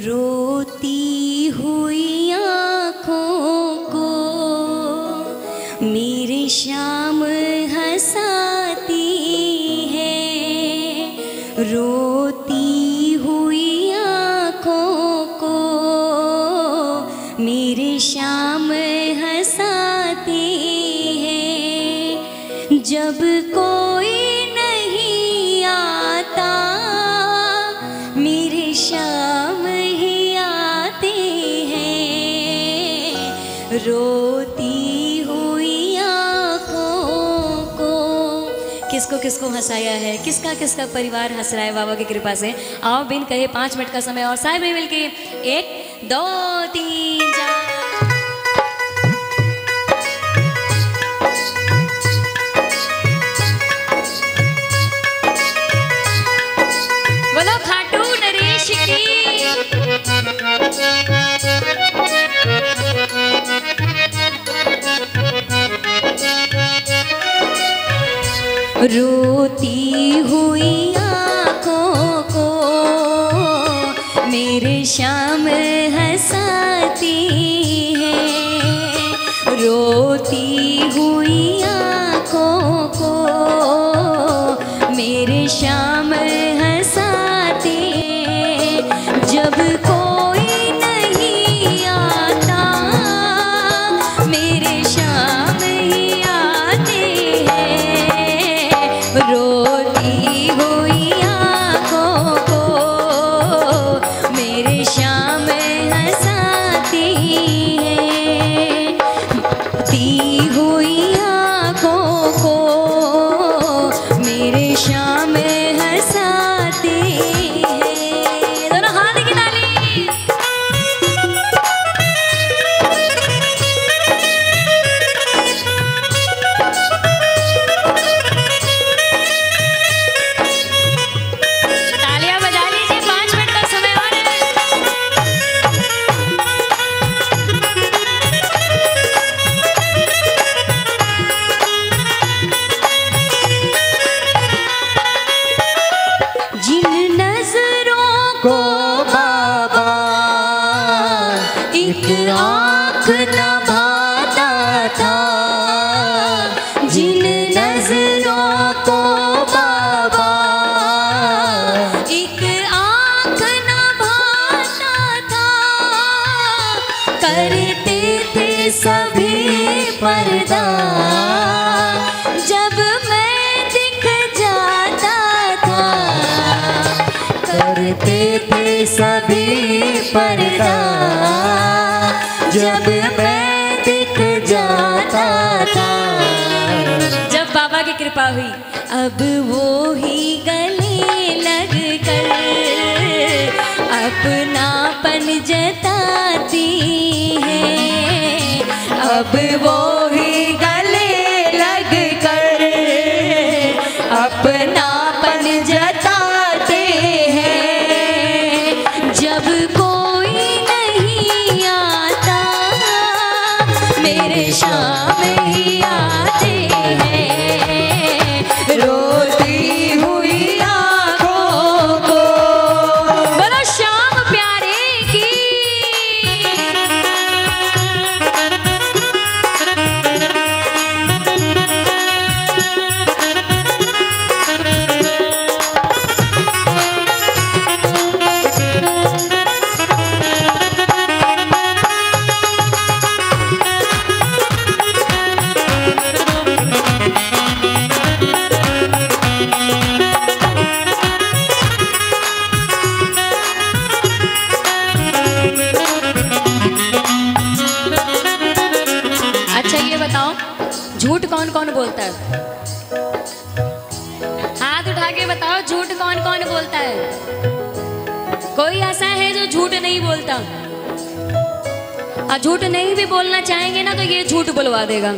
रोती हुई आँखों को मेरे श्याम हंसाती है। रोती हुई आँखों को मेरे श्याम हंसाती है। जब कोई नहीं आता मेरे श्याम ही आते हैं। रोती हुई आँखों को किसको किसको हंसाया है, किसका किसका परिवार हंस रहा है बाबा की कृपा से। आओ बिन कहे 5 मिनट का समय और सारे में मिलके 1 2 3 4। बोलो खाटू नरेश की। रोती हुई आँखों को मेरे श्याम हंसाती है। रोती हुई आँखों को मेरे श्याम हंसाती है। जब कोई नहीं आता मेरे श्याम ही आते हैं। रोती हुई आँखों को मेरे श्याम हंसाती है। दी हुई आँखों को मेरे श्याम हंसाती है। दोनों हाथ की ताली। तालियां बजा लीजिए। 5 मिनट का समय और है। जिन नजरों को बाबा एक आँख नभाता था, जिन नजरों को बाबा एक आँख नभाता था, करते थे सभी पर्दा। जब मैं दिख जाता था करते थे सभी पर्दा। जब मैं दिख जाता था। जब बाबा की कृपा हुई अब वो ही गले लग कर अपनापन जताती है। अब वो ही गले लग कर अपनापन जताते हैं। जब कोई नहीं आता मेरे श्याम ही आते हैं। रोती हुई आँखों को बोलो श्याम प्यारे की। अच्छा ये बताओ झूठ कौन कौन बोलता है? हाथ उठा के बताओ झूठ कौन कौन बोलता है? कोई ऐसा है जो झूठ नहीं बोलता? और झूठ नहीं भी बोलना चाहेंगे ना तो ये झूठ बुलवा देगा।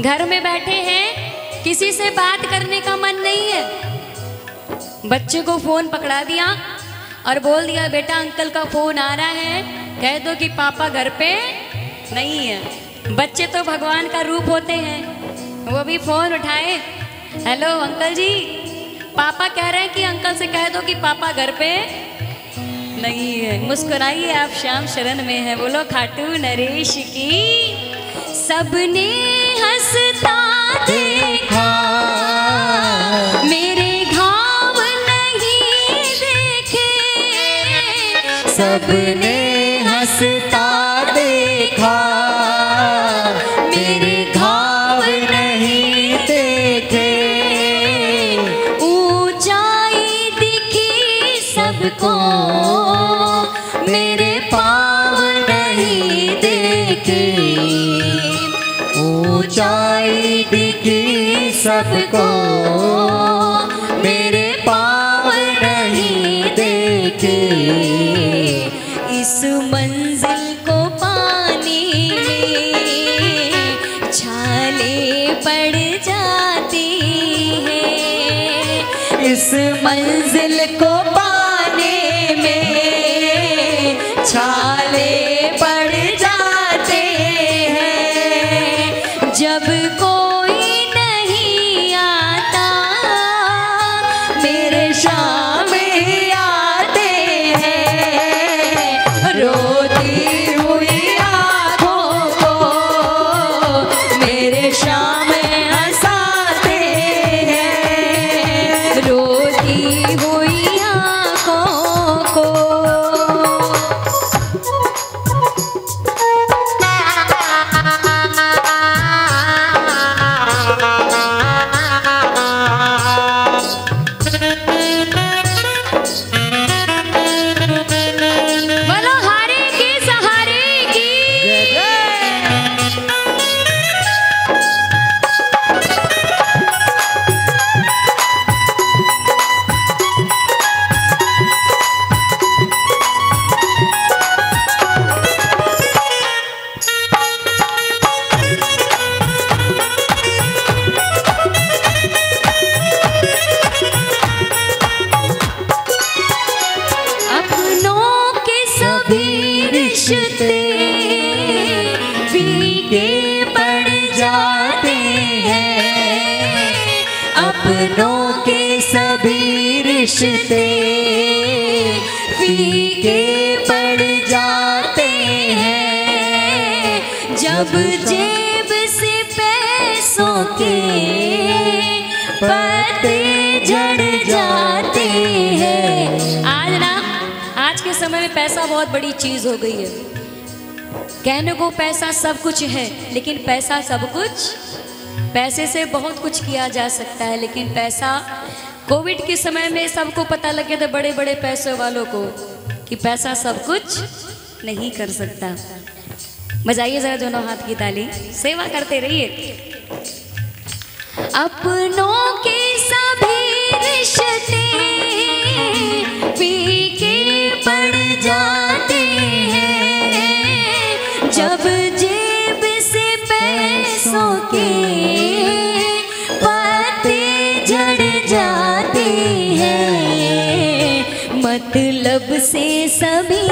घर में बैठे हैं, किसी से बात करने का मन नहीं है, बच्चे को फोन पकड़ा दिया और बोल दिया बेटा अंकल का फोन आ रहा है, कह दो कि पापा घर पे नहीं है। बच्चे तो भगवान का रूप होते हैं, वो भी फोन उठाए, हेलो अंकल जी, पापा कह रहे हैं कि अंकल से कह दो कि पापा घर पे नहीं है। मुस्कुराइए, आप श्याम शरण में हैं। बोलो खाटू नरेश की। सबने हंसता देखा मेरे घाव नहीं देखे, सबने हंसता देखा मेरे घाव नहीं देखे। ऊंचाई दिखी सबको मेरे पाँव नहीं देखे, ऊंचाई दिखी सबको मेरे पाँव नहीं देखे। इस मंजिल को पाने में छाले पड़ जाती हैं, इस मंजिल को पाने में छाले पड़ जाते हैं। जब कोई नहीं आता मेरे शाम में आते हैं, रोती हुई आँखों को मेरे शाम में हंसाते हैं, रोती हुई आँखों को। बोलो हारे के सहारे की। अपनों के सभी रिश्ते फीके पड़ जाते हैं, अपनों के सभी रिश्ते फीके पड़ जाते हैं। जब जेब से पैसों के पत्ते झड़ जाते हैं। आज ना, आज के समय में पैसा बहुत बड़ी चीज हो गई है। कहने को पैसा सब कुछ है, लेकिन पैसा सब कुछ, पैसे से बहुत कुछ किया जा सकता है, लेकिन पैसा, कोविड के समय में सबको पता लग गया था, बड़े बड़े पैसे वालों को, कि पैसा सब कुछ नहीं कर सकता। बजाइए जरा दोनों हाथ की ताली, सेवा करते रहिए। अपनों के सभी रिश्ते फीके पड़ जाते हैं, जब जेब से पैसों के पत्ते झड़ जाते हैं। मतलब से सभी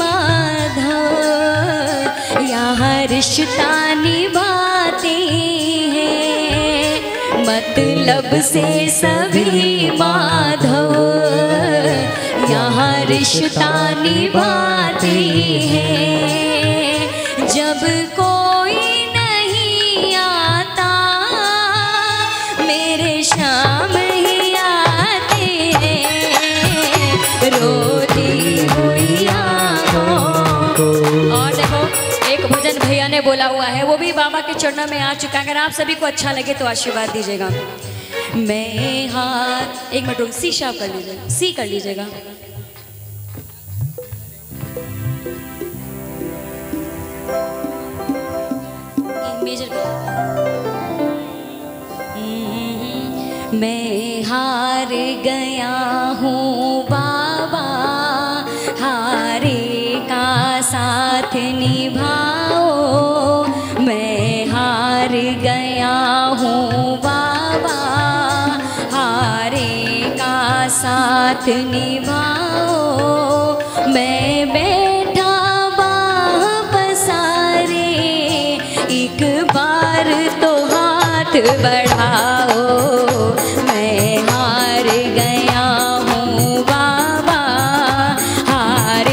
माधव यहाँ रिश्ता निभाते हैं, मतलब से सभी माधव यहाँ रिश्ता निभाते हैं। जब कोई नहीं आता मेरे शाम में आते हैं, रोती हुई आँखों को। और देखो, एक भजन भैया ने बोला हुआ है, वो भी बाबा के चरणों में आ चुका है। अगर आप सभी को अच्छा लगे तो आशीर्वाद दीजिएगा। मैं हाथ, एक मिनट रुक, सी शार्प कर लीजिएगा, सी कर लीजिएगा। मैं हार गया हूँ बाबा, हारे का साथ निभाओ। मैं हार गया हूँ बाबा, हारे का साथ निभाओ। मैं बैठा बाह पसारे, एक बार तो हाथ बढ़ाओ। मैं हार गया हूँ बाबा, हार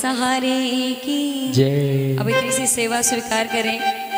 सहारे की जय। अब इतनी सी सेवा स्वीकार करें।